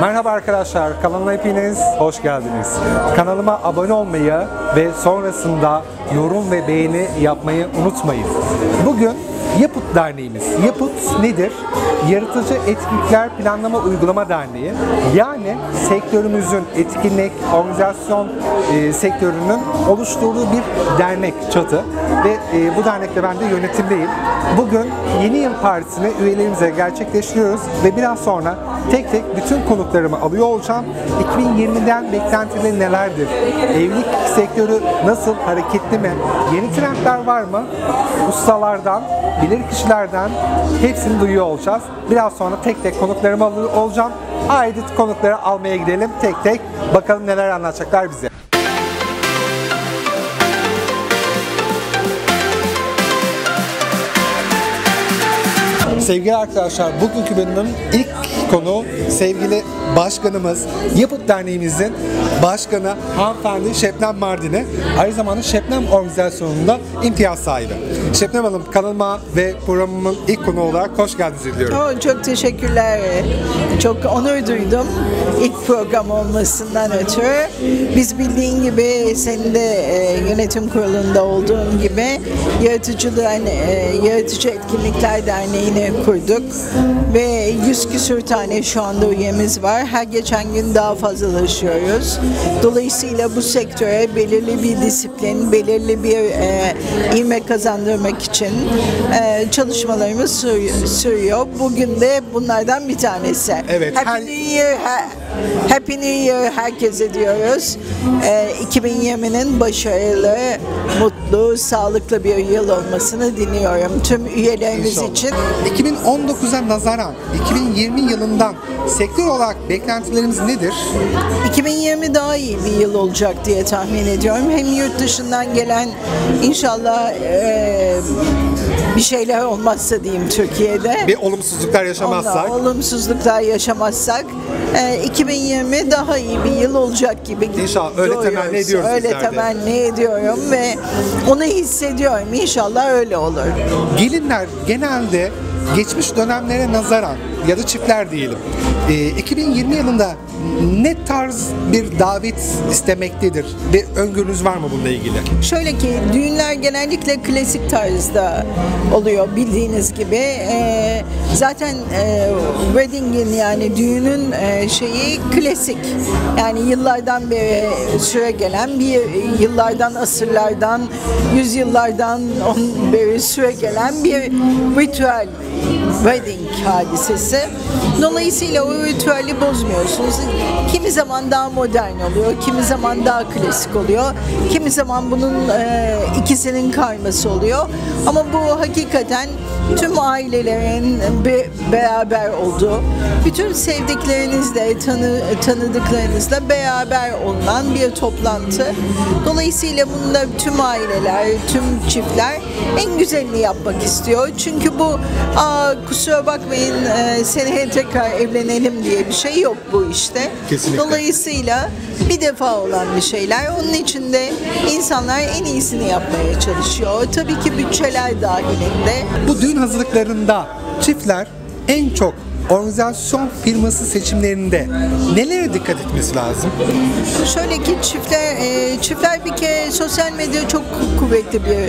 Merhaba arkadaşlar, kanalıma hepiniz hoş geldiniz. Kanalıma abone olmayı ve sonrasında yorum ve beğeni yapmayı unutmayın. Bugün Yapıt Derneğimiz. Yapıt nedir? Yaratıcı Etkinlikler Planlama Uygulama Derneği. Yani sektörümüzün etkinlik, organizasyon sektörünün oluşturduğu bir dernek çatı. Ve bu dernekte ben de yönetimdeyim. Bugün Yeni Yıl Partisi'ni üyelerimize gerçekleştiriyoruz. Ve biraz sonra tek tek bütün konuklarımı alıyor olacağım. 2020'den beklentileri nelerdir? Evlilik sektörü nasıl? Hareketli mi? Yeni trendler var mı? Ustalardan, bilirkişilerden hepsini duyuyor olacağız. Biraz sonra tek tek konuklarımı alıyor olacağım. Haydi konukları almaya gidelim. Tek tek bakalım neler anlatacaklar bize. Sevgili arkadaşlar, bugünkü bölümün ilk konuğu sevgili başkanımız, Yapıt Derneğimizin başkanı hanımefendi Şebnem Mardini. Aynı zamanda Şebnem Organizasyonu'nda imtiyaz sahibi. Şebnem Hanım, kanalıma ve programımın ilk konuğu olarak hoş geldiniz diliyorum. Çok teşekkürler. Çok onur duydum ilk program olmasından ötürü. Biz bildiğin gibi senin de yönetim kurulunda olduğun gibi Yaratıcı Etkinlikler Derneği'ni kurduk ve 100 küsür tane şu anda üyemiz var. Her geçen gün daha fazlalaşıyoruz. Dolayısıyla bu sektöre belirli bir disiplin, belirli bir ivme kazandırmak için çalışmalarımız sürüyor. Bugün de bunlardan bir tanesi. Evet. Happy New Year herkese diyoruz. 2020'nin başarılı, mutlu, sağlıklı bir yıl olmasını diliyorum tüm üyelerimiz için. 2019'a nazaran 2020 yılından sektör olarak beklentilerimiz nedir? 2020 daha iyi bir yıl olacak diye tahmin ediyorum. Hem yurt dışından gelen inşallah bir şeyler olmazsa diyeyim Türkiye'de. Bir olumsuzluklar yaşamazsak. Olumsuzluklar yaşamazsak 2020 daha iyi bir yıl olacak gibi. İnşallah öyle temenni ediyoruz. Öyle temenni ediyorum ve onu hissediyorum. İnşallah öyle olur. Gelinler genelde geçmiş dönemlere nazaran ya da çiftler diyelim, 2020 yılında ne tarz bir davet istemektedir ve öngörünüz var mı bununla ilgili? Şöyle ki, düğünler genellikle klasik tarzda oluyor bildiğiniz gibi. Zaten wedding'in yani düğünün şeyi klasik. Yani yıllardan beri süre gelen, bir yıllardan, asırlardan, yüzyıllardan beri süre gelen bir ritüel wedding hadisesi. Dolayısıyla o ritüeli bozmuyorsunuz. Kimi zaman daha modern oluyor, kimi zaman daha klasik oluyor, kimi zaman bunun ikisinin karması oluyor. Ama bu hakikaten tüm ailelerin beraber olduğu, bütün sevdiklerinizle, tanıdıklarınızla beraber olan bir toplantı. Dolayısıyla bunda tüm aileler, tüm çiftler en güzelini yapmak istiyor. Çünkü bu kusura bakmayın seneye tekrar evlenelim diye bir şey yok bu işte. Kesinlikle. Dolayısıyla bir defa olan bir şeyler. Onun için de insanlar en iyisini yapmaya çalışıyor. Tabii ki bütçeler dahilinde. Bu düğün hazırlıklarında çiftler en çok organizasyon firması seçimlerinde nelere dikkat etmesi lazım? Şöyle ki çiftler bir kere sosyal medya çok kuvvetli bir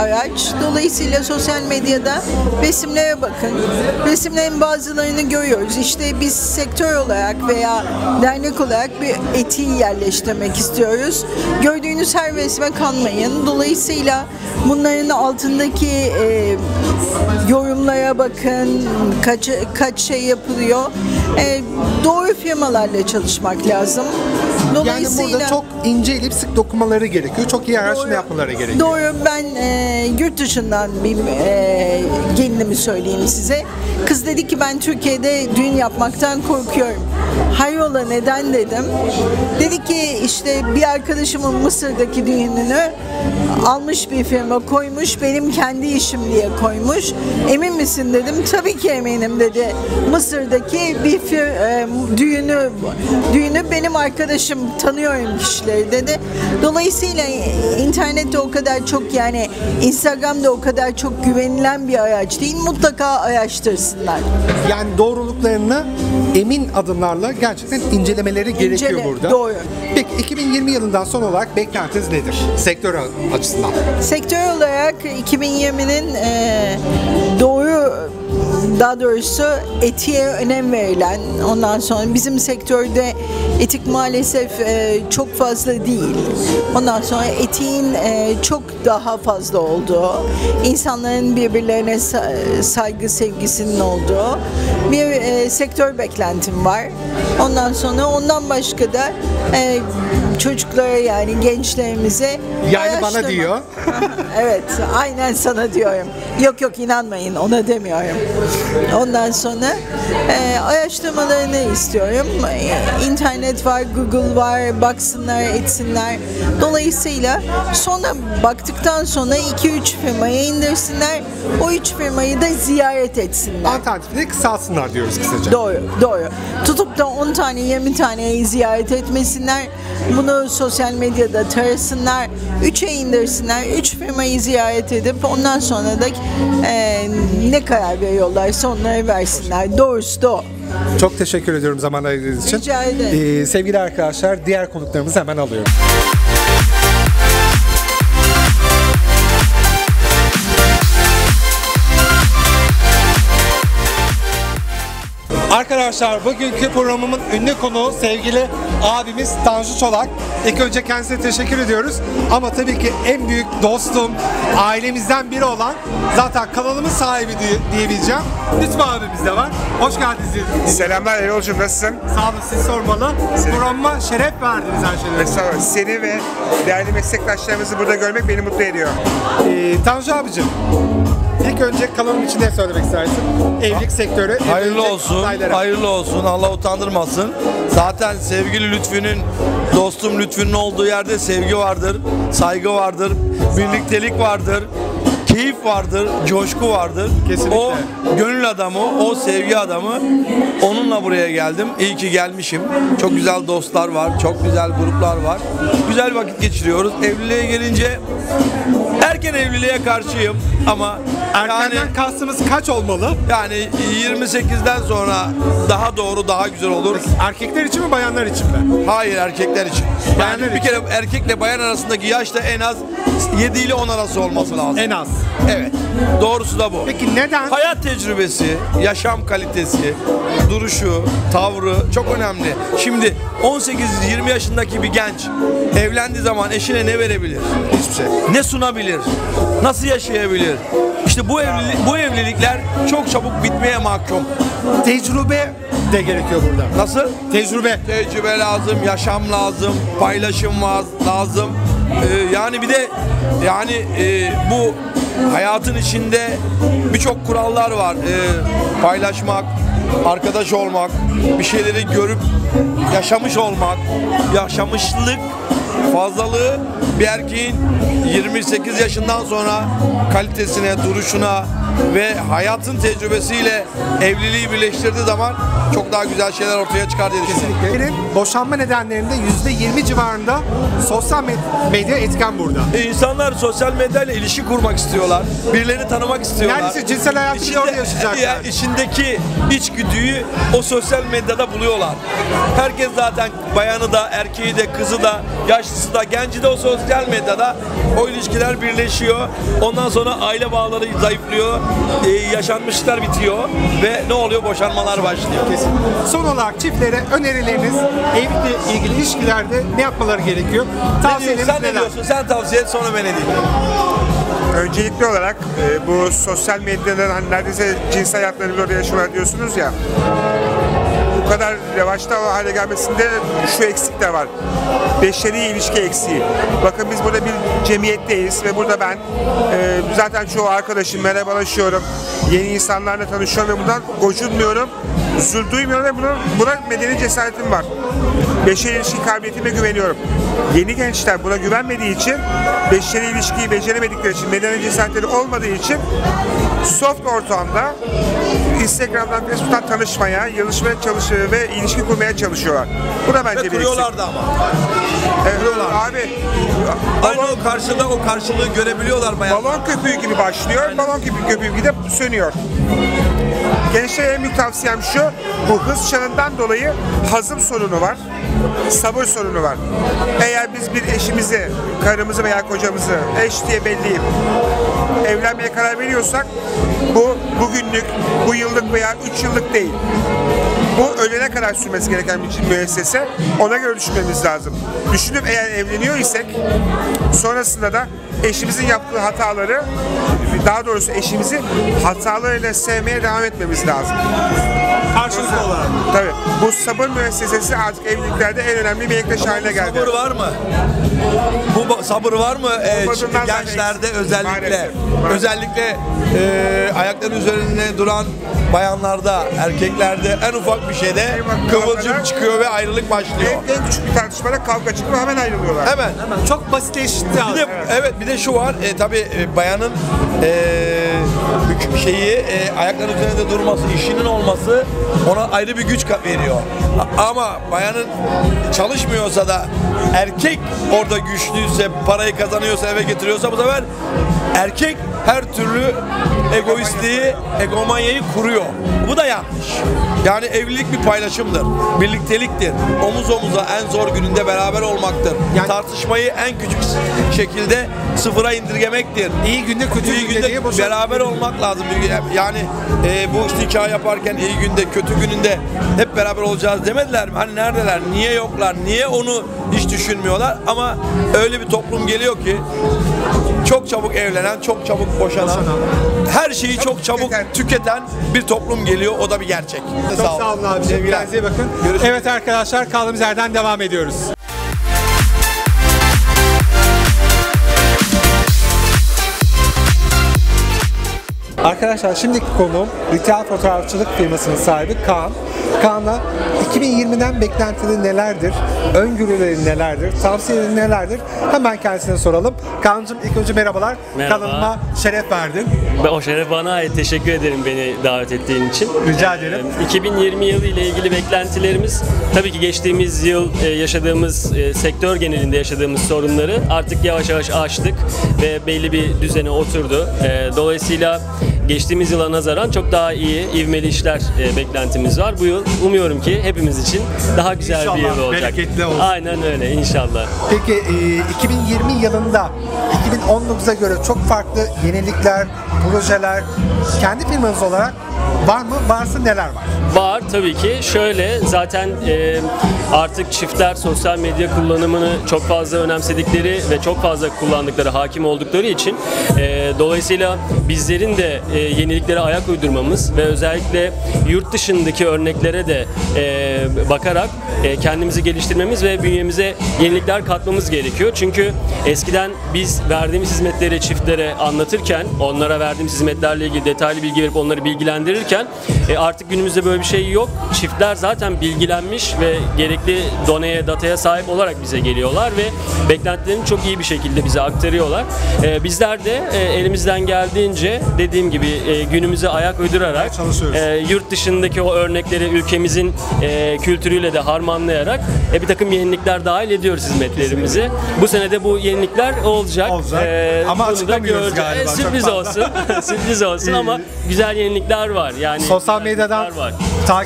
araç. Dolayısıyla sosyal medyada resimlere bakın. Resimlerin bazılarını görüyoruz. İşte biz sektör olarak veya dernek olarak bir etiği yerleştirmek istiyoruz. Gördüğünüz her resme kanmayın. Dolayısıyla bunların altındaki yorumlara bakın. Kaç şey yapılıyor. Doğru firmalarla çalışmak lazım. Dolayısıyla yani burada çok ince elip sık dokunmaları gerekiyor. Çok iyi araştırma yapmaları gerekiyor. Doğru. Ben yurt dışından bir gelinimi söyleyeyim size. Kız dedi ki ben Türkiye'de düğün yapmaktan korkuyorum. Hayrola neden dedim. Dedi ki işte bir arkadaşımın Mısır'daki düğününü almış bir firma koymuş, benim kendi işim diye koymuş. Emin misin dedim. Tabii ki eminim dedi. Mısır'daki bir düğünü benim arkadaşım, tanıyorum kişileri dedi. Dolayısıyla internette o kadar çok, yani Instagram'da o kadar çok güvenilen bir araç değil. Mutlaka araştırsınlar. Yani doğruluklarını emin adımlarla gerçekten incelemeleri gerekiyor burada. Doğru. Peki 2020 yılından son olarak beklentiniz nedir sektör açısından? Sektör olarak 2020'nin daha doğrusu etiğe önem verilen, ondan sonra bizim sektörde etik maalesef çok fazla değil. Ondan sonra etiğin çok daha fazla olduğu, insanların birbirlerine saygı sevgisinin olduğu bir sektör beklentim var. Ondan sonra ondan başka da çocuklara, yani gençlerimize bana diyor. Evet, aynen sana diyorum. Yok yok, inanmayın ona demiyorum. Ondan sonra araştırmalarını istiyorum. İnternet var, Google var, baksınlar, etsinler. Dolayısıyla sonra baktıktan sonra 2-3 firmayı indirsinler. O 3 firmayı da ziyaret etsinler. Alternatifleri kısalsınlar diyoruz kısaca. Doğru, doğru. Tutup da 10 tane, 20 taneyi ziyaret etmesinler. Bunu sosyal medyada tarasınlar, 3'e indirsinler, 3 firmayı ziyaret edip ondan sonra da ne karar veriyorlarsa onları versinler. Doğrusu da o. Çok teşekkür ediyorum zaman ayırdığınız için. Rica ederim. Sevgili arkadaşlar, diğer konuklarımızı hemen alıyorum. Arkadaşlar, bugünkü programımın ünlü konuğu sevgili abimiz Tanju Çolak. İlk önce kendisine teşekkür ediyoruz. Ama tabii ki en büyük dostum, ailemizden biri olan, zaten kanalımın sahibi diyebileceğim Lütfü abimiz de var. Hoş geldiniz. Selamlar Erol'cum, nasılsın? Sağ olun, siz sormalı. Programıma şeref verdiniz her şeyden. Sağ olun. Seni ve değerli meslektaşlarımızı burada görmek beni mutlu ediyor. Tanju abicim, İlk önce kanalın içinde söylemek istersin. Evlilik sektörü. Hayırlı olsun, hayırlı olsun. Allah utandırmasın. Zaten sevgili Lütfü'nün, dostum Lütfü'nün olduğu yerde sevgi vardır, saygı vardır, birliktelik vardır, keyif vardır, coşku vardır. Kesinlikle. O gönül adamı, o sevgi adamı. Onunla buraya geldim. İyi ki gelmişim. Çok güzel dostlar var, çok güzel gruplar var. Güzel vakit geçiriyoruz. Evliliğe gelince erken evliliğe karşıyım ama erkenden yani, kastımız kaç olmalı? Yani 28'den sonra daha doğru, daha güzel olur. Erkekler için mi, bayanlar için mi? Hayır, erkekler için. Bayanlar yani bir kere erkekle bayan arasındaki yaş da en az 7 ile 10 arası olması lazım. En az. Evet. Doğrusu da bu. Peki neden? Hayat tecrübesi, yaşam kalitesi, duruşu, tavrı çok önemli. Şimdi 18-20 yaşındaki bir genç evlendiği zaman eşine ne verebilir? Hiçbir şey. Ne sunabilir? Nasıl yaşayabilir? İşte bu evlilikler çok çabuk bitmeye mahkum. Tecrübe de gerekiyor burada. Nasıl? Tecrübe. Tecrübe lazım, yaşam lazım, paylaşım lazım. Yani bir de yani bu hayatın içinde birçok kurallar var. Paylaşmak, arkadaş olmak, bir şeyleri görüp yaşamış olmak, yaşamışlık fazlalığı bir erkeğin 28 yaşından sonra kalitesine, duruşuna ve hayatın tecrübesiyle evliliği birleştirdiği zaman çok daha güzel şeyler ortaya çıkar diye düşünüyorum. Kesinlikle. Boşanma nedenlerinde %20 civarında sosyal medya etken burada. İnsanlar sosyal medyayla ilişki kurmak istiyorlar. Birilerini tanımak istiyorlar. Yani cinsel hayatını orada yaşayacaklar. Yani içindeki içgüdüyü o sosyal medyada buluyorlar. Herkes zaten bayanı da, erkeği de, kızı da, yaşlısı da, genci de o sosyal medyada. O ilişkiler birleşiyor. Ondan sonra aile bağları zayıflıyor. Yaşanmışlıklar bitiyor ve ne oluyor? Boşanmalar başlıyor. Kesin. Son olarak çiftlere önerileriniz, evlilikle ilgili ilişkilerde ne yapmaları gerekiyor? Tavsiyeleriniz neler? Sen ne diyorsun? Sen tavsiye et, sonra ben edeyim. Öncelikli olarak bu sosyal medyadan hani neredeyse cinsel hayatlarını orada yaşıyorlar diyorsunuz ya. bu kadar revaçta hale gelmesinde şu eksik de var. Beşeri ilişki eksiği. Bakın biz burada bir cemiyetteyiz ve burada ben zaten çoğu arkadaşım, merhabalaşıyorum. Yeni insanlarla tanışıyorum ve buradan gocunmuyorum, zul duymuyorum ve buna medeni cesaretim var. Beşeri ilişki kabiliyetime güveniyorum. Yeni gençler buna güvenmediği için, beşeri ilişkiyi beceremedikleri için, medeni cesaretleri olmadığı için soft ortamda Instagram'dan, Facebook'tan tanışmaya, yarışmaya çalışıyor ve ilişki kurmaya çalışıyorlar. Bu da bence bir eksik. Kuruyorlar da ama. Kuruyorlar. Abi, aynı balon, o karşıda o karşılığı görebiliyorlar bayağı. Balon köpüğü gibi başlıyor, aynen. Balon köpüğü gibi sönüyor. Gençlere en büyük tavsiyem şu, bu hız çağından dolayı hazım sorunu var, sabır sorunu var. Eğer biz bir eşimizi, karımızı veya kocamızı eş diye belliyip evlenmeye karar veriyorsak bu bugünlük, bu yıllık veya 3 yıllık değil. Bu ölene kadar sürmesi gereken bir müessese, ona göre düşünmemiz lazım. Düşünüp eğer evleniyor isek, sonrasında da eşimizin yaptığı hataları, daha doğrusu eşimizi hatalarıyla sevmeye devam etmemiz lazım. Karşılıklı olarak. Tabii. Bu sabır müessesesi artık evliliklerde en önemli bir ekleş haline geldi. Sabır var mı? Bu sabır var mı? Çünkü gençlerde özellikle, maalesef. Özellikle ayakların üzerinde duran bayanlarda, erkeklerde en ufak bir şeyde kıvılcım çıkıyor ve ayrılık başlıyor. En küçük bir tartışmada kavga çıkıyor, hemen ayrılıyorlar. Hemen. Çok basitleşti. Bir de şu var, tabii bayanın ayakların üzerinde durması, işinin olması ona ayrı bir güç veriyor. Ama bayanın çalışmıyorsa da erkek orada güçlüyse, parayı kazanıyorsa, eve getiriyorsa bu sefer erkek her türlü egoistliği, egomanyayı kuruyor. Bu da yanlış. Yani evlilik bir paylaşımdır, birlikteliktir. Omuz omuza en zor gününde beraber olmaktır. Yani tartışmayı en küçük şekilde sıfıra indirgemektir. İyi günde, kötü günde beraber olmak lazım. Yani bu işte hikaye yaparken iyi günde, kötü gününde hep beraber olacağız demediler mi? Hani neredeler, niye yoklar, niye onu hiç düşünmüyorlar? Ama öyle bir toplum geliyor ki çok çabuk evlenen, çok çabuk boşanan, her şeyi çok çabuk tüketen bir toplum geliyor. O da bir gerçek. Çok sağ olun abi. Sevgilerinize bakın. Görüşmek. Evet arkadaşlar, kaldığımız yerden devam ediyoruz. Arkadaşlar şimdiki konuğum ritüel fotoğrafçılık firmasının sahibi Kaan. Kaan'la 2020'den beklentileri nelerdir, öngörüleri nelerdir, tavsiyeleri nelerdir hemen kendisine soralım. Kaan'cığım ilk önce merhabalar. Merhaba. Kanalıma şeref verdin. O şeref bana ait. Teşekkür ederim beni davet ettiğin için. Rica ederim. 2020 yılı ile ilgili beklentilerimiz tabii ki geçtiğimiz yıl yaşadığımız sektör genelinde yaşadığımız sorunları artık yavaş yavaş aştık ve belli bir düzene oturdu. Dolayısıyla geçtiğimiz yıla nazaran çok daha iyi, ivmeli işler beklentimiz var. Bu yıl umuyorum ki hepimiz için daha güzel inşallah bir yıl olacak. İnşallah bereketli olsun. Aynen öyle inşallah. Peki 2020 yılında 2019'a göre çok farklı yenilikler, projeler kendi firmanız olarak var mı? Varsa neler var? Var tabii ki. Şöyle zaten artık çiftler sosyal medya kullanımını çok fazla önemsedikleri ve çok fazla kullandıkları, hakim oldukları için dolayısıyla bizlerin de yeniliklere ayak uydurmamız ve özellikle yurt dışındaki örneklere de bakarak kendimizi geliştirmemiz ve bünyemize yenilikler katmamız gerekiyor. Çünkü eskiden biz verdiğimiz hizmetleri çiftlere anlatırken, onlara verdiğimiz hizmetlerle ilgili detaylı bilgi verip onları bilgilendirirken artık günümüzde böyle bir şey yok. Çiftler zaten bilgilenmiş ve gerekli doneye, dataya sahip olarak bize geliyorlar ve beklentilerini çok iyi bir şekilde bize aktarıyorlar. Bizler de elimizden geldiğince dediğim gibi günümüze ayak uydurarak yurt dışındaki o örnekleri ülkemizin kültürüyle de harmanlayarak bir takım yenilikler dahil ediyoruz hizmetlerimizi. Kesinlikle. Bu sene de bu yenilikler olacak. Ama açıklamıyoruz galiba. Sürpriz olsun. Sürpriz olsun ama güzel yenilikler var. Yani sosyal medyadan var.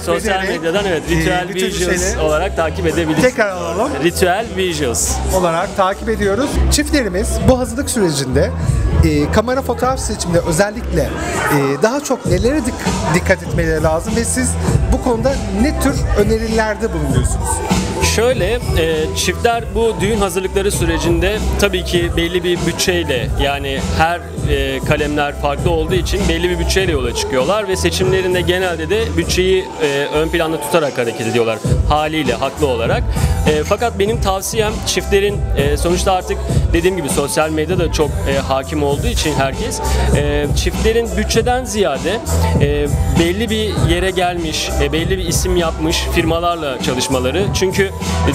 Sosyal medyadan evet, Ritüel Visuals olarak takip edebiliriz. Tekrar alalım. Ritüel Visuals olarak takip ediyoruz. Çiftlerimiz bu hazırlık sürecinde kamera fotoğraf seçiminde özellikle daha çok nelere dikkat etmeleri lazım ve siz bu konuda ne tür önerilerde bulunuyorsunuz? Şöyle, çiftler bu düğün hazırlıkları sürecinde tabii ki belli bir bütçeyle, yani her kalemler farklı olduğu için belli bir bütçeyle yola çıkıyorlar ve seçimlerinde genelde de bütçeyi ön planda tutarak hareket ediyorlar haliyle, haklı olarak. Fakat benim tavsiyem çiftlerin, sonuçta artık dediğim gibi sosyal medyada çok hakim olduğu için herkes, çiftlerin bütçeden ziyade belli bir yere gelmiş, belli bir isim yapmış firmalarla çalışmaları. Çünkü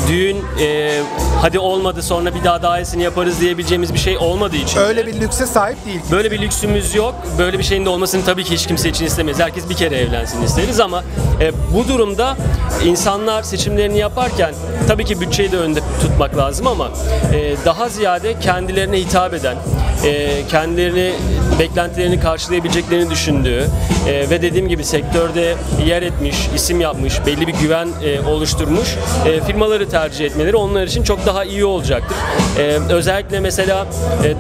düğün hadi olmadı sonra bir daha iyisini yaparız diyebileceğimiz bir şey olmadığı için. Öyle bir lükse sahip değil. Böyle bir lüksümüz yok. Böyle bir şeyin de olmasını tabii ki hiç kimse için istemeyiz. Herkes bir kere evlensin isteriz ama bu durumda insanlar seçimlerini yaparken tabii ki bütçeyi de önde tutmak lazım ama daha ziyade kendilerine hitap eden, kendilerini, beklentilerini karşılayabileceklerini düşündüğü ve dediğim gibi sektörde yer etmiş, isim yapmış, belli bir güven oluşturmuş firmaları tercih etmeleri onlar için çok daha iyi olacaktır. Özellikle mesela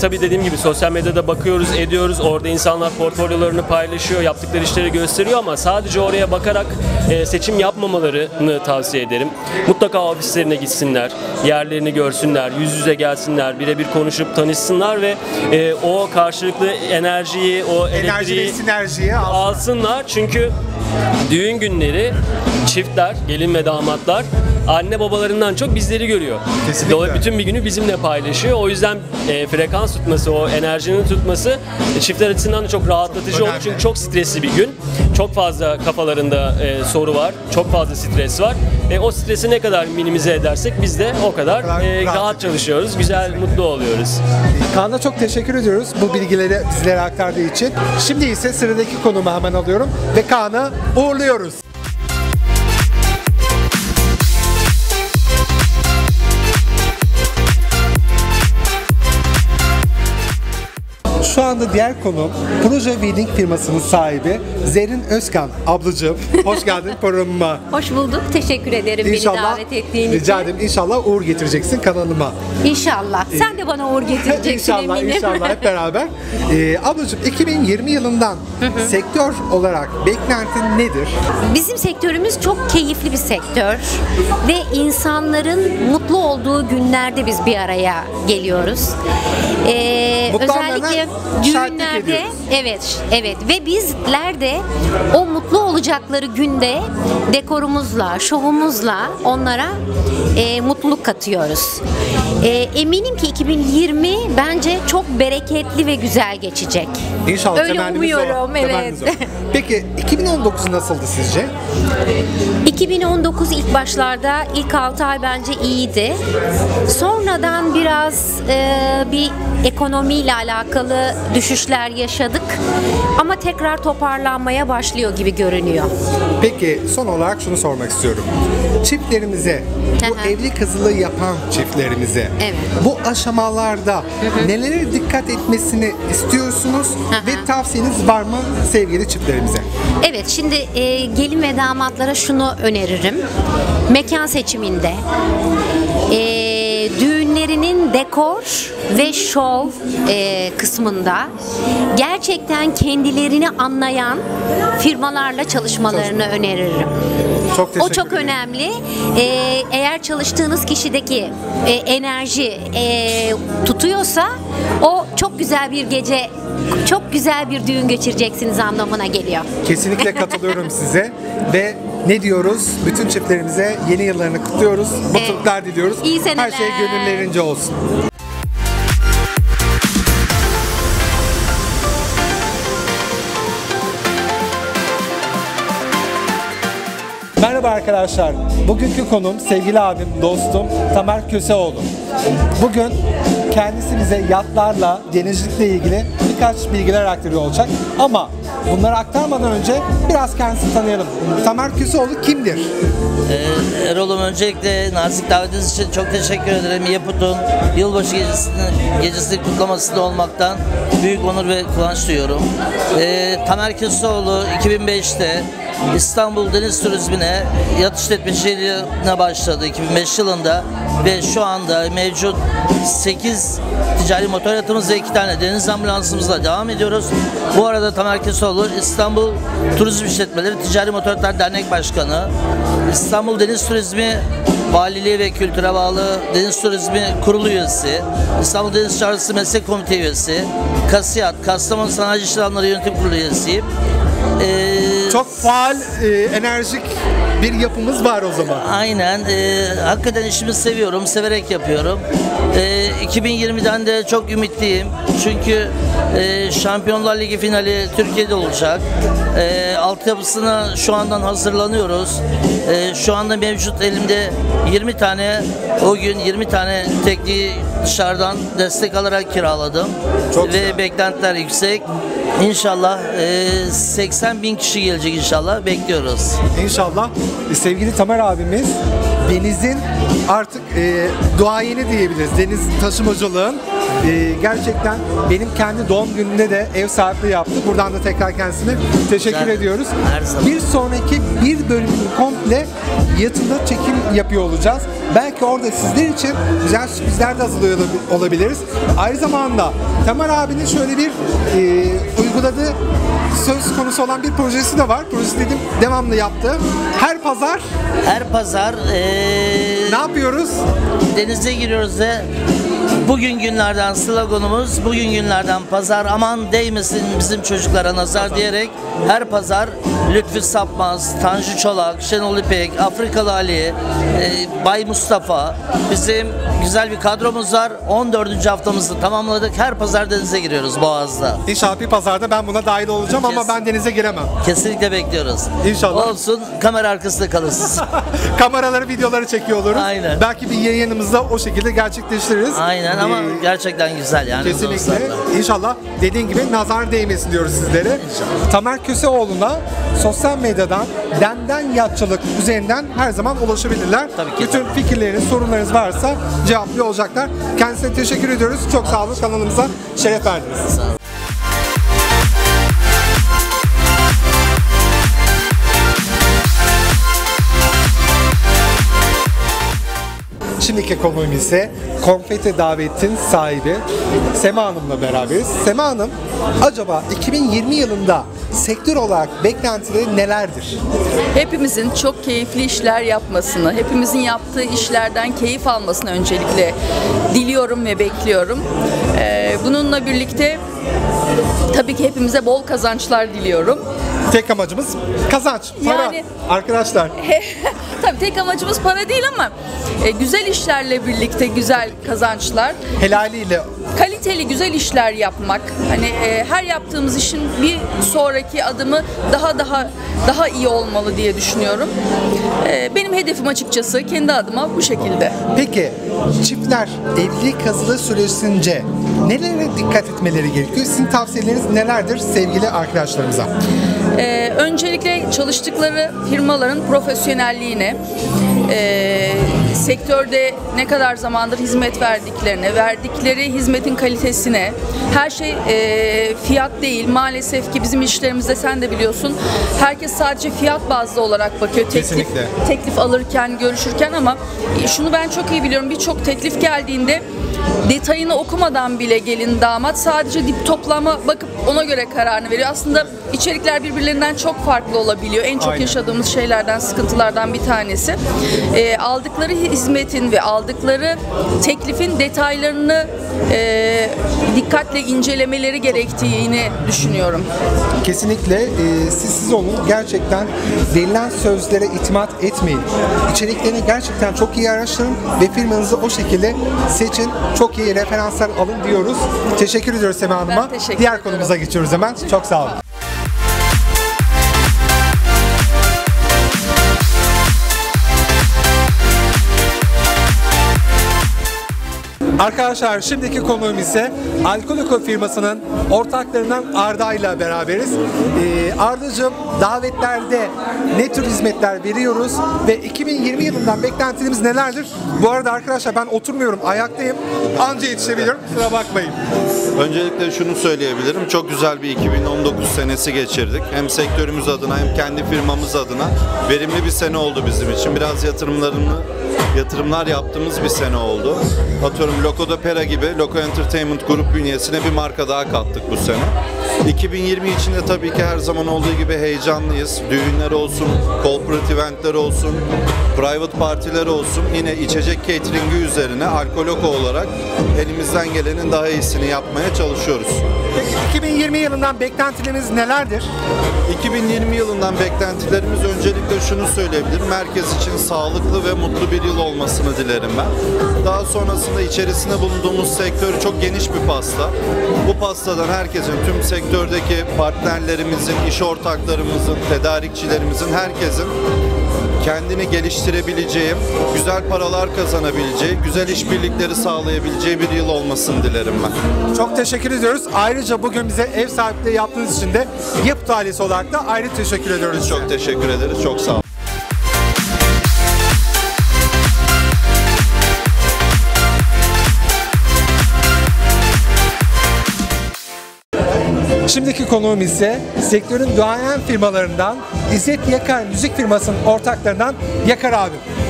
tabii dediğim gibi sosyal medyada bakıyoruz, ediyoruz, orada insanlar portfolyolarını paylaşıyor, yaptıkları işleri gösteriyor ama sadece oraya bakarak seçim yapmamalarını tavsiye ederim. Mutlaka ofislerine gitsinler, yerlerini görsünler, yüz yüze gelsinler, birebir konuşup tanışsınlar ve o karşılıklı enerjiyi, o elektriği, sinerjiyi alsınlar. Çünkü düğün günleri çiftler, gelin ve damatlar anne babalarından çok bizleri görüyor. Kesinlikle. Dolayısıyla bütün bir günü bizimle paylaşıyor. O yüzden frekans tutması, o enerjinin tutması çiftler açısından da çok rahatlatıcı oldu. Çünkü çok stresli bir gün. Çok fazla kafalarında soru var. Çok fazla stres var. O stresi ne kadar minimize edersek biz de o kadar rahat çalışıyoruz. Güzel, mutlu oluyoruz. Kaan'a çok teşekkür ediyoruz bu bilgileri bizlere aktardığı için. Şimdi ise sıradaki konumu hemen alıyorum ve Kaan'ı uğurluyoruz. Şu anda diğer konuğum Proje Wedding firmasının sahibi Zerrin Özkan. Ablacığım, hoş geldin programıma. Hoş bulduk. Teşekkür ederim beni davet ettiğin için. Rica ederim. İnşallah uğur getireceksin kanalıma. İnşallah. Sen de bana uğur getireceksin inşallah, eminim. İnşallah hep beraber. Ablacığım, 2020 yılından sektör olarak beklentin nedir? Bizim sektörümüz çok keyifli bir sektör ve insanların mutlu olduğu günlerde biz bir araya geliyoruz. Özellikle düğünlerde, evet ve bizler de o mutlu olacakları günde dekorumuzla, şovumuzla onlara mutluluk katıyoruz. Eminim ki 2020 bence çok bereketli ve güzel geçecek. İnşallah. Öyle umuyorum. Evet. Peki 2019 nasıldı sizce? 2019 ilk başlarda ilk 6 ay bence iyiydi. Sonradan biraz bir ekonomiyle alakalı düşüşler yaşadık ama tekrar toparlanmaya başlıyor gibi görünüyor. Peki son olarak şunu sormak istiyorum. Çiftlerimize, bu evli kızılığı yapan çiftlerimize bu aşamalarda nelere dikkat etmesini istiyorsunuz ve tavsiyeniz var mı sevgili çiftlerimize? Evet, şimdi gelin ve damatlara şunu öneririm. Mekan seçiminde düğünlerinin dekor ve şov kısmında gerçekten kendilerini anlayan firmalarla çalışmalarını öneririm. O çok önemli. Eğer çalıştığınız kişideki enerji tutuyorsa o çok güzel bir gece, çok güzel bir düğün geçireceksiniz anlamına geliyor. Kesinlikle katılıyorum size ve ne diyoruz? Bütün çiftlerimize yeni yıllarını kutluyoruz, mutluluklar diliyoruz. İyi seneler. Her şey gönüllerince olsun. Merhaba arkadaşlar. Bugünkü konuğum sevgili abim, dostum Tamer Köseoğlu. Bugün kendisi bize yatlarla, denizcilikle ilgili birkaç bilgiler aktarıyor olacak. Ama bunları aktarmadan önce biraz kendisini tanıyalım. Tamer Köseoğlu kimdir? Erol'um, öncelikle nazik davetiniz için çok teşekkür ederim. Yaput'un yılbaşı gecesini kutlamasında olmaktan büyük onur ve kıvanç duyuyorum. Tamer Köseoğlu 2005'te İstanbul Deniz Turizmine Yat İşletmeciliğine başladı 2005 yılında ve şu anda mevcut 8 ticari motoriyatımız ve 2 tane deniz ambulansımızla devam ediyoruz. Bu arada Tamer Köseoğlu İstanbul Turizm İşletmeleri Ticari Motoriyatlar Dernek Başkanı, İstanbul Deniz Turizmi Valiliği ve Kültüre Bağlı Deniz Turizmi Kurulu üyesi, İstanbul Deniz Çağrısı Meslek Komitesi üyesi, KASİAD, Kastamonu Sanayici İşlemleri Yönetim Kurulu üyesiyim. Çok faal, enerjik bir yapımız var o zaman. Aynen. Hakikaten işimi seviyorum, severek yapıyorum. 2020'den de çok ümitliyim. Çünkü Şampiyonlar Ligi finali Türkiye'de olacak. Altyapısına şu andan hazırlanıyoruz. Şu anda mevcut elimde 20 tane, o gün 20 tane tekniği dışarıdan destek alarak kiraladım. Çok güzel. Ve beklentiler yüksek. İnşallah 80.000 kişi gelecek inşallah. Bekliyoruz. İnşallah. Sevgili Tamer abimiz denizin artık duayeni diyebiliriz. Deniz taşımacılığın gerçekten benim kendi doğum günümde de ev sahipliği yaptı. Buradan da tekrar kendisine teşekkür ediyoruz. Bir sonraki bir bölümün komple yatıda çekim yapıyor olacağız. Belki orada sizler için güzel sürprizler de hazırlıyor olabiliriz. Aynı zamanda Tamer abinin şöyle bir uyguladığı söz konusu olan bir projesi de var. Projesi dedim devamlı yaptı. Her pazar ne yapıyoruz? Denize giriyoruz ve bugün günlerden sloganımız, bugün günlerden pazar, aman değmesin bizim çocuklara nazar diyerek her pazar Lütfü Sapmaz, Tanju Çolak, Şenol İpek, Afrikalı Ali, Bay Mustafa, bizim güzel bir kadromuz var. 14. haftamızı tamamladık. Her pazar denize giriyoruz Boğaz'da. İnşallah bir pazarda ben buna dahil olacağım. Kesin, ama ben denize giremem. Kesinlikle bekliyoruz. İnşallah. Olsun, kamera arkasında kalırsınız. Kameraları, videoları çekiyor oluruz. Aynen. Belki bir yayınımızda o şekilde gerçekleştiririz. Aynen ama gerçekten güzel yani. Kesinlikle. İnşallah dediğin gibi nazar değmesin diyoruz sizlere. İnşallah. Tamer Köseoğlu'na sosyal medyadan Den Den Yattsçılık üzerinden her zaman ulaşabilirler. Tabii ki. Bütün fikirleriniz, sorunlarınız varsa cevaplıyor olacaklar. Kendisine teşekkür ediyoruz. Çok sağ olun, kanalımıza şeref verdiniz. Sağ olun. Şimdiki konuğum ise Confetti Davet'in sahibi Sema Hanım'la beraberiz. Sema Hanım, acaba 2020 yılında sektör olarak beklentileri nelerdir? Hepimizin çok keyifli işler yapmasını, hepimizin yaptığı işlerden keyif almasını öncelikle diliyorum ve bekliyorum. Bununla birlikte tabii ki hepimize bol kazançlar diliyorum. Tek amacımız kazanç, para yani, arkadaşlar. Tabii tek amacımız para değil ama güzel işlerle birlikte güzel kazançlar. Helaliyle. Kaliteli güzel işler yapmak. Hani her yaptığımız işin bir sonraki adımı daha iyi olmalı diye düşünüyorum. Benim hedefim açıkçası kendi adıma bu şekilde. Peki çiftler evlilik hazırlığı süresince nelere dikkat etmeleri gerekiyor? Sizin tavsiyeleriniz nelerdir sevgili arkadaşlarımıza? Öncelikle çalıştıkları firmaların profesyonelliğine, sektörde ne kadar zamandır hizmet verdiklerine, verdikleri hizmetin kalitesine, her şey fiyat değil. Maalesef ki bizim işlerimizde sen de biliyorsun, herkes sadece fiyat bazlı olarak bakıyor. Teklif alırken, görüşürken ama şunu ben çok iyi biliyorum, birçok teklif geldiğinde detayını okumadan bile gelin damat sadece dip toplama bakıp ona göre kararını veriyor. Aslında içerikler birbirlerinden çok farklı olabiliyor. En çok yaşadığımız şeylerden, sıkıntılardan bir tanesi. Aldıkları hizmetin ve aldıkları teklifin detaylarını dikkatle incelemeleri gerektiğini düşünüyorum. Kesinlikle siz olun. Gerçekten verilen sözlere itimat etmeyin. İçeriklerini gerçekten çok iyi araştırın ve firmanızı o şekilde seçin. Çok iyi referanslar alın diyoruz. Teşekkür ediyoruz Sema Hanım'a. Diğer konumuza geçiyoruz hemen. Çok sağ olun. Arkadaşlar şimdiki konuğum ise Alcoholoco firmasının ortaklarından Arda ile beraberiz. Arda'cığım, davetlerde ne tür hizmetler veriyoruz ve 2020 yılından beklentilerimiz nelerdir? Bu arada arkadaşlar ben oturmuyorum, ayaktayım. Anca yetişebiliyorum, kusura bakmayın. Öncelikle şunu söyleyebilirim. Çok güzel bir 2019 senesi geçirdik. Hem sektörümüz adına hem kendi firmamız adına verimli bir sene oldu bizim için. Biraz yatırımlar yaptığımız bir sene oldu. Atıyorum Loco'da Pera gibi Loco Entertainment grup bünyesine bir marka daha kattık bu sene. 2020 içinde tabii ki her zaman olduğu gibi heyecanlıyız. Düğünler olsun, corporate eventler olsun, private partiler olsun. Yine içecek catering'i üzerine Alcoholoco olarak elimizden gelenin daha iyisini yapmaya çalışıyoruz. Peki 2020 yılından beklentilerimiz nelerdir? 2020 yılından beklentilerimiz öncelikle şunu söyleyebilirim. Herkes için sağlıklı ve mutlu bir yıl olmasını dilerim ben. Daha sonrasında içerisinde bulunduğumuz sektör çok geniş bir pasta. Bu pastadan herkesin, tüm sektördeki partnerlerimizin, iş ortaklarımızın, tedarikçilerimizin, herkesin kendini geliştirebileceği, güzel paralar kazanabileceği, güzel işbirlikleri sağlayabileceği bir yıl olmasını dilerim ben. Çok teşekkür ediyoruz. Ayrıca bugün bize ev sahipliği yaptığınız için de Yapıt ailesi olarak da ayrı teşekkür ediyoruz. Çok teşekkür ederiz. Çok sağ olun. Şimdiki konuğum ise sektörün duayen firmalarından İzzet & Yakar Music firmasının ortaklarından Yakar abi.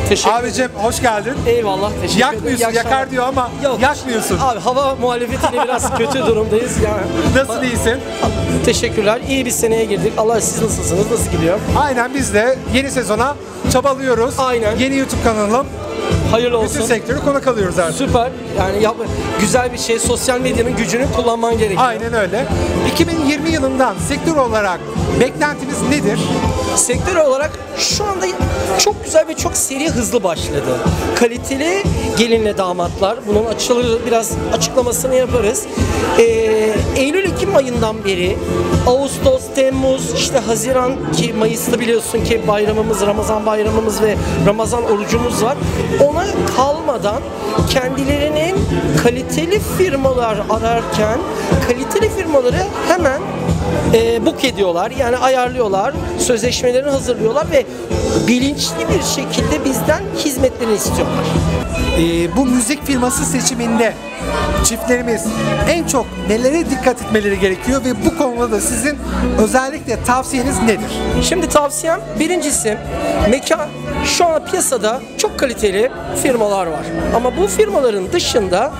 Teşekkür ederim. Abicim hoş geldin. Eyvallah, teşekkür ederim. Yakmıyorsun, yakar diyor ama yok, yakmıyorsun. Abi hava muhalefetine biraz kötü durumdayız. Yani. Nasıl iyisin? Teşekkürler. İyi bir seneye girdik. Allah, siz nasılsınız? Nasıl gidiyor? Aynen, biz de yeni sezona çabalıyoruz. Aynen. Yeni YouTube kanalım. Hayırlı olsun. Bütün sektörü konuk alıyoruz artık. Süper. Yani güzel bir şey. Sosyal medyanın gücünü kullanman gerekiyor. Aynen öyle. 2020 yılından sektör olarak beklentiniz nedir? Sektör olarak şu anda çok güzel ve çok seri, hızlı başladı. Kaliteli gelinle damatlar. Bunun biraz açıklamasını yaparız. Eylül-Ekim ayından beri Ağustos, Temmuz, işte Haziran ki Mayıs'ta biliyorsun ki bayramımız, Ramazan bayramımız ve Ramazan orucumuz var. Ona kalmadan kendilerinin kaliteli firmalar ararken kaliteli firmaları hemen book ediyorlar, yani ayarlıyorlar, sözleşmelerini hazırlıyorlar ve bilinçli bir şekilde bizden hizmetlerini istiyorlar. Bu müzik firması seçiminde çiftlerimiz en çok nelere dikkat etmeleri gerekiyor ve bu konuda da sizin özellikle tavsiyeniz nedir? Şimdi tavsiyem, birincisi mekan. Şu an piyasada çok kaliteli firmalar var ama bu firmaların dışında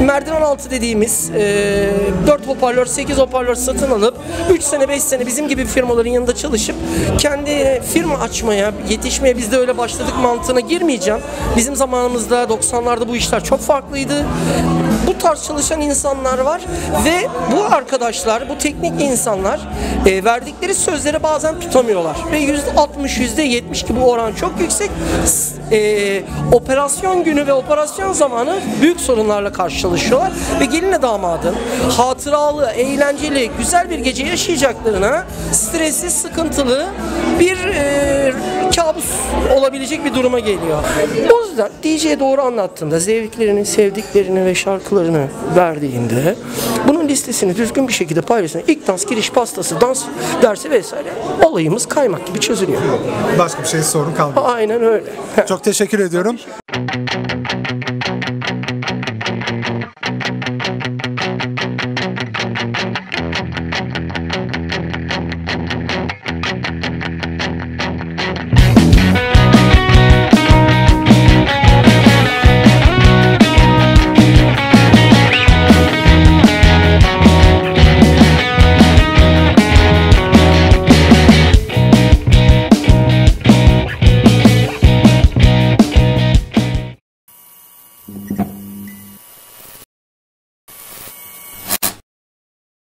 merdiven altı dediğimiz 4 hoparlör, 8 hoparlör satın alıp 3 sene 5 sene bizim gibi firmaların yanında çalışıp kendi firma açmaya, yetişmeye biz de öyle başladık mantığına girmeyeceğim. Bizim zamanımızda 90'larda bu işler çok farklıydı. Bu tarz çalışan insanlar var ve bu arkadaşlar, bu teknik insanlar verdikleri sözlere bazen tutamıyorlar ve %60, %70 gibi oran çok yüksek. Operasyon günü ve operasyon zamanı büyük sorunlarla karşılaşıyorlar ve gelinle damadın hatıralı, eğlenceli, güzel bir gece yaşayacaklarına stresli, sıkıntılı bir kabus olabilecek bir duruma geliyor. O yüzden DJ'ye doğru anlattığında, zevklerini, sevdiklerini ve şarkılarını verdiğinde bunun listesini düzgün bir şekilde paylaşın. İlk dans, giriş pastası, dans dersi vesaire, olayımız kaymak gibi çözülüyor. Başka bir şey sorun kalmıyor. Aynen öyle. Çok teşekkür ediyorum.